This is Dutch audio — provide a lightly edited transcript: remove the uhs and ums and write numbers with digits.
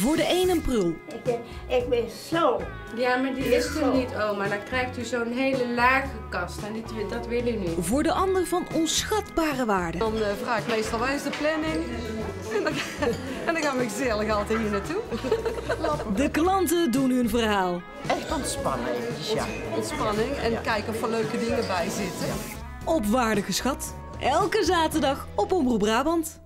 Voor de een een prul. Ik ben zo. Ja, maar die is er niet, oma. Dan krijgt u zo'n hele lage kast en dat wil u niet. Voor de ander van onschatbare waarde. Dan vraag ik meestal waar is de planning en dan gaan we gezellig altijd hier naartoe. De klanten doen hun verhaal. Echt ontspannen. Ja. Ontspanning en kijken of er leuke dingen bij zitten. Op waarde geschat. Elke zaterdag op Omroep Brabant.